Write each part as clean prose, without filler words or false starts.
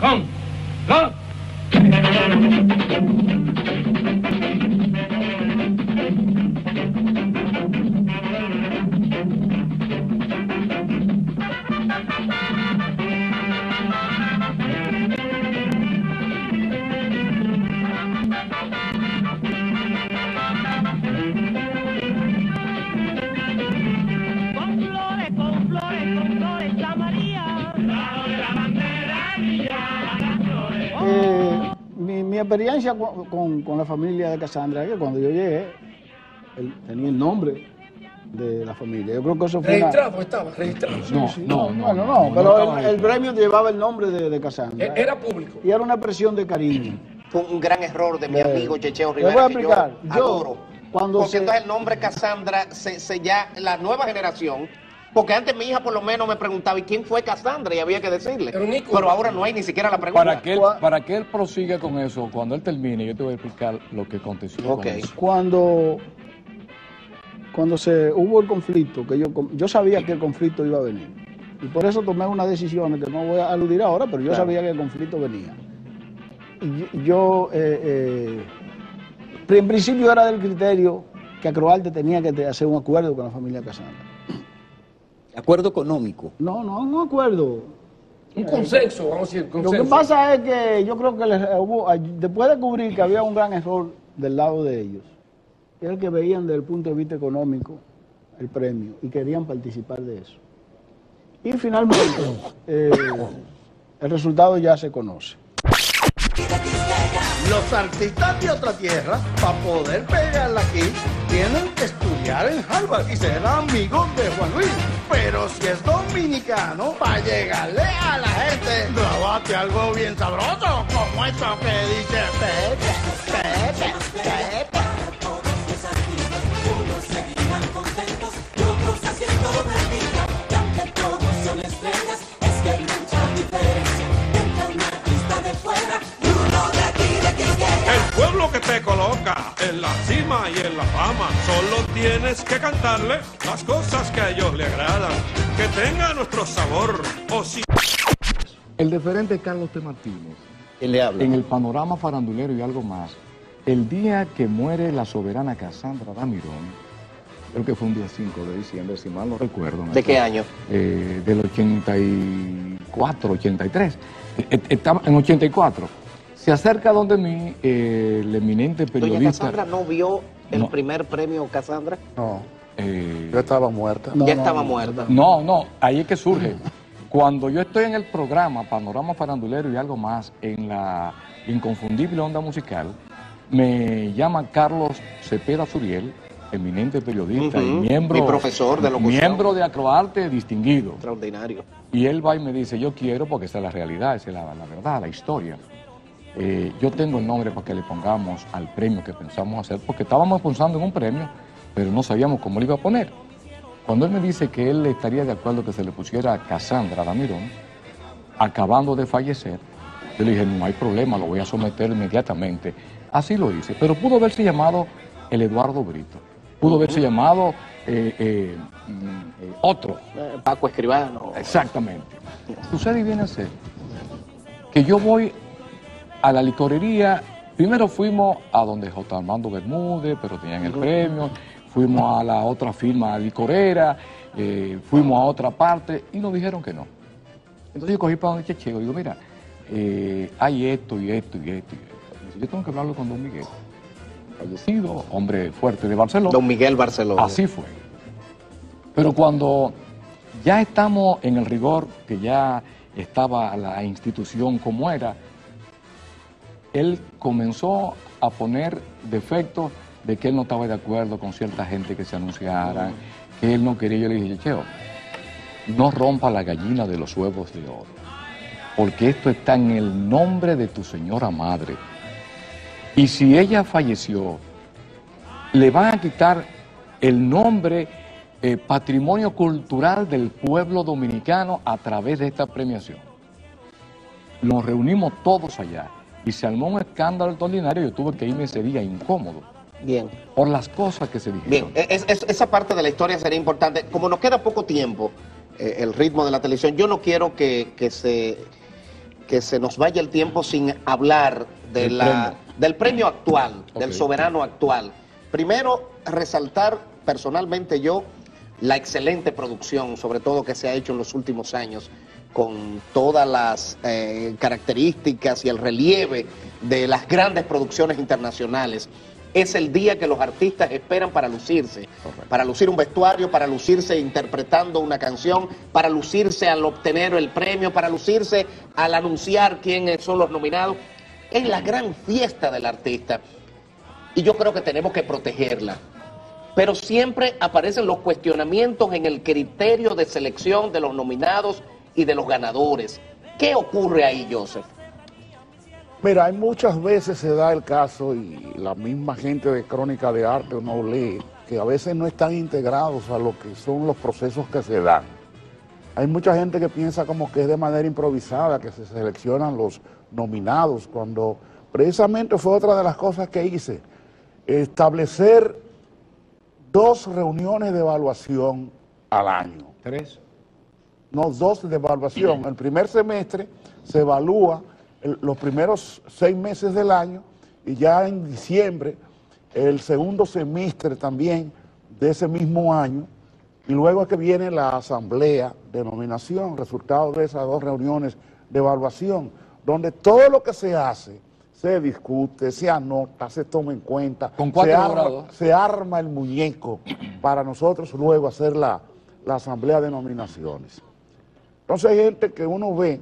con los... experiencia con la familia de Cassandra, que cuando yo llegué, él tenía el nombre de la familia. Yo creo que eso fue... ¿Registrado una... estaba? ¿Registrado? No, sí. No, pero el premio llevaba el nombre de Cassandra. Era público. Y era una expresión de cariño. Fue un gran error de mi amigo Chechego Rivera, voy a explicar. Que yo adoro. Porque entonces el nombre Cassandra, ya la nueva generación... Porque antes mi hija por lo menos me preguntaba ¿y quién fue Cassandra? Y había que decirle. Pero ahora no hay ni siquiera la pregunta. Para que él prosiga con eso, cuando él termine, yo te voy a explicar lo que aconteció. Okay. Con eso. Cuando se hubo el conflicto, que yo sabía que el conflicto iba a venir. Y por eso tomé una decisión que no voy a aludir ahora, pero yo sabía que el conflicto venía. Y yo, en principio era del criterio que Acroarte tenía que hacer un acuerdo con la familia Cassandra. ¿Acuerdo económico? No acuerdo. Un consenso, vamos a decir, consenso. Lo que pasa es que yo creo que después de descubrir que había un gran error del lado de ellos, que era el que veían desde el punto de vista económico el premio y querían participar de eso. Y finalmente el resultado ya se conoce. Los artistas de otra tierra, para poder pegarla aquí, tienen que estudiar en Harvard y ser amigos de Juan Luis. Pero si es dominicano, para llegarle a la gente, grabate algo bien sabroso, como esto que dice Pepe, Pepe, Pepe. Te coloca en la cima y en la fama, solo tienes que cantarle las cosas que a ellos le agradan, que tenga nuestro sabor. O si... El deferente Carlos T. Martínez, ¿quién le habla? En el Panorama Farandulero y Algo Más, el día que muere la soberana Cassandra Damirón, creo que fue un día 5 de diciembre, si mal no recuerdo. ¿De qué año? Del 84, 83, estaba en 84. Se acerca donde mí el eminente periodista... ¿Doña Cassandra no vio el primer premio Cassandra? No. Yo estaba muerta. Ya estaba muerta. No, ahí es que surge. Cuando yo estoy en el programa Panorama Farandulero y Algo Más, en la inconfundible onda musical, me llama Carlos Cepeda Suriel, eminente periodista y miembro... Y profesor de locución. Miembro de Acroarte distinguido. Extraordinario. Y él va y me dice, yo quiero, porque esa es la realidad, esa es la verdad, la historia... yo tengo el nombre para que le pongamos al premio que pensamos hacer, porque estábamos pensando en un premio, pero no sabíamos cómo le iba a poner. Cuando él me dice que él estaría de acuerdo que se le pusiera a Cassandra Damirón, acabando de fallecer, yo le dije, no hay problema, lo voy a someter inmediatamente. Así lo hice, pero pudo haberse llamado el Eduardo Brito, pudo haberse llamado otro. Paco Escribano. Exactamente. Sucede y viene a ser que yo voy a la licorería. Primero fuimos a donde J. Armando Bermúdez, pero tenían el premio, fuimos a la otra firma licorera, fuimos a otra parte y nos dijeron que no. Entonces yo cogí para donde Chechego y digo, mira, hay esto y esto y esto. Yo tengo que hablarlo con don Miguel, fallecido, hombre fuerte de Barceló. Don Miguel Barceló. Así fue. Pero cuando ya estamos en el rigor, que ya estaba la institución como era, él comenzó a poner defectos de que él no estaba de acuerdo con cierta gente que se anunciaran, que él no quería. Yo le dije, Cheo, no rompa la gallina de los huevos de oro, porque esto está en el nombre de tu señora madre. Y si ella falleció, le van a quitar el nombre patrimonio cultural del pueblo dominicano a través de esta premiación. Nos reunimos todos allá. Y se armó un escándalo extraordinario. Yo tuve que irme ese día incómodo. Bien. Por las cosas que se dijeron. Bien, esa parte de la historia sería importante. Como nos queda poco tiempo, el ritmo de la televisión, yo no quiero que, que se, que se nos vaya el tiempo sin hablar de del premio actual, del soberano actual. Primero, resaltar personalmente yo la excelente producción, sobre todo que se ha hecho en los últimos años, con todas las características y el relieve de las grandes producciones internacionales. Es el día que los artistas esperan para lucirse, para lucir un vestuario, para lucirse interpretando una canción, para lucirse al obtener el premio, para lucirse al anunciar quiénes son los nominados. Es la gran fiesta del artista y yo creo que tenemos que protegerla. Pero siempre aparecen los cuestionamientos en el criterio de selección de los nominados y de los ganadores. ¿Qué ocurre ahí, Joseph? Mira, hay muchas veces se da el caso, y la misma gente de Crónica de Arte uno lee, que a veces no están integrados a lo que son los procesos que se dan. Hay mucha gente que piensa como que es de manera improvisada que se seleccionan los nominados, cuando precisamente fue otra de las cosas que hice, establecer dos reuniones de evaluación al año. ¿Tres? No, dos de evaluación. El primer semestre se evalúa los primeros 6 meses del año y ya en diciembre el segundo semestre también de ese mismo año, y luego es que viene la asamblea de nominación, resultado de esas dos reuniones de evaluación, donde todo lo que se hace se discute, se anota, se toma en cuenta, se arma el muñeco para nosotros luego hacer la asamblea de nominaciones. Entonces hay gente que uno ve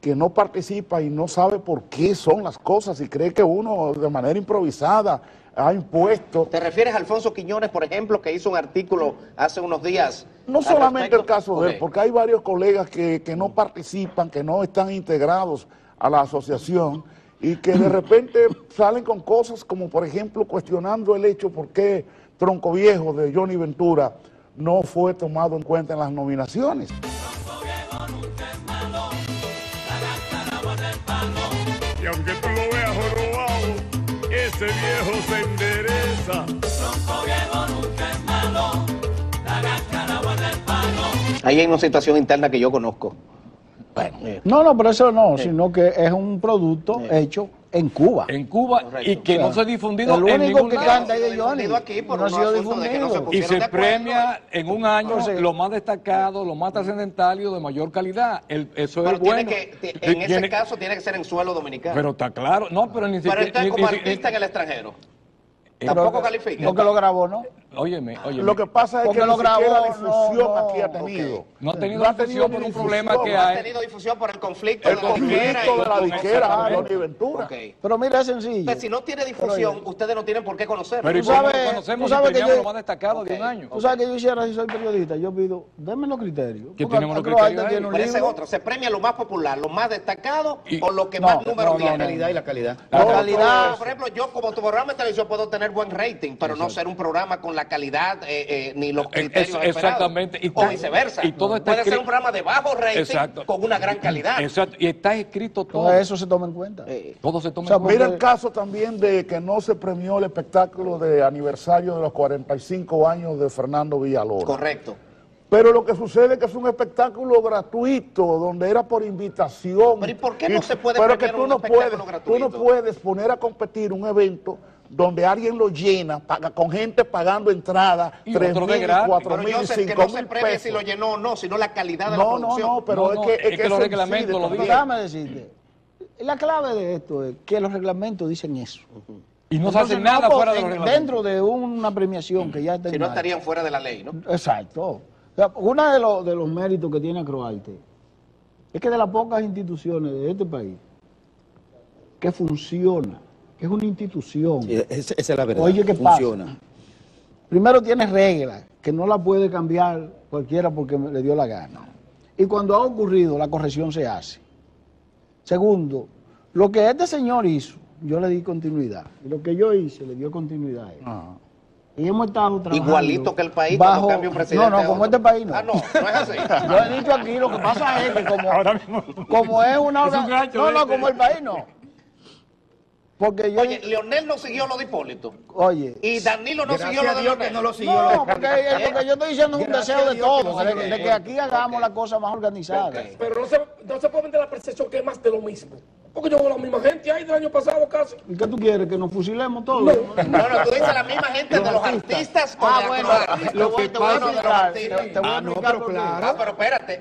que no participa y no sabe por qué son las cosas y cree que uno de manera improvisada ha impuesto. ¿Te refieres a Alfonso Quiñones, por ejemplo, que hizo un artículo hace unos días? No solamente el caso de él, porque hay varios colegas que no participan, que no están integrados a la asociación y que de repente salen con cosas como, por ejemplo, cuestionando el hecho por qué Tronco Viejo de Johnny Ventura no fue tomado en cuenta en las nominaciones. Y aunque tú lo veas jorobado, ese viejo se endereza. Tronco Viejo nunca es malo, la cáscara guarda el palo. Ahí hay una situación interna que yo conozco. Bueno, no, pero eso no, sino que es un producto hecho en Cuba. En Cuba. Correcto. Y que no se ha difundido. El único que canta ahí de Johnny aquí por no ha sido difundido. Y se premia en un año lo más destacado, lo más trascendental y de mayor calidad. Eso es bueno. En ese caso tiene que ser en suelo dominicano. Pero está claro. No, pero ni siquiera. Pero está como artista en el extranjero. Tampoco califica. Porque lo grabó, ¿no? Óyeme. Lo que pasa es que lo grabó, la difusión aquí ha tenido. No ha tenido difusión por un problema que hay. No ha tenido difusión por el conflicto de la disquera de Johnny Ventura. Pero mira, es sencillo. Pues si no tiene difusión, ustedes no tienen por qué conocerlo. Pero conocemos lo más destacado de un año. Tú sabes que yo hiciera, si soy periodista, yo pido, denme los criterios. ¿Qué tenemos los criterios? Parece otro. Se premia lo más popular, lo más destacado o lo que más números tiene. La calidad y la calidad. La calidad. Por ejemplo, yo como tu programa de televisión puedo tener buen rating, pero no ser un programa con la calidad ni los criterios exactamente esperados, o viceversa. Y todo está puede ser un programa de bajo rating con una gran calidad. Exacto. Y está escrito todo. Todo eso se toma en cuenta. Todo se toma en cuenta. Mira el caso también de que no se premió el espectáculo de aniversario de los 45 años de Fernando Villaloro. Correcto. Pero lo que sucede es que es un espectáculo gratuito, donde era por invitación. Pero ¿y por qué no se puede premiar un espectáculo gratuito? Tú no puedes poner a competir un evento donde alguien lo llena, con gente pagando entrada, 3.000, 4.000, 5.000 pesos. No se si lo llenó o no, sino la calidad de la producción. No, pero es que los reglamentos lo dicen. Déjame decirte, la clave de esto es que los reglamentos dicen eso. Y no se hace nada fuera de los reglamentos. Dentro de una premiación que ya está. Si no estarían fuera de la ley, ¿no? Exacto. O sea, uno de los méritos que tiene Acroarte es que de las pocas instituciones de este país que funciona, que es una institución. Sí, esa es la verdad. Oye, ¿qué funciona? Pasa? Primero tiene reglas que no la puede cambiar cualquiera porque le dio la gana. Y cuando ha ocurrido, la corrección se hace. Segundo, lo que este señor hizo, yo le di continuidad. Y lo que yo hice, le dio continuidad a él. Ajá. Y hemos estado trabajando. Igualito que el país cuando cambia un presidente. No, como este país no. Ah, no es así. Yo he dicho aquí, lo que pasa es que como es una... Es un gancho, como el país no. Porque yo... Oye, Leonel no siguió lo de Hipólito. Oye. Y Danilo no siguió lo de Leonel. No, lo siguió. No, porque yo estoy diciendo un deseo de todos, de que aquí hagamos la cosa más organizada. Okay. Pero no se puede vender la percepción que es más de lo mismo. Porque yo veo la misma gente ahí del año pasado casi. ¿Y qué tú quieres? ¿Que nos fusilemos todos? No, tú dices la misma gente de los artistas. Ah, bueno. Lo que pasa es que... Ah, no, pero claro. Ah, pero espérate.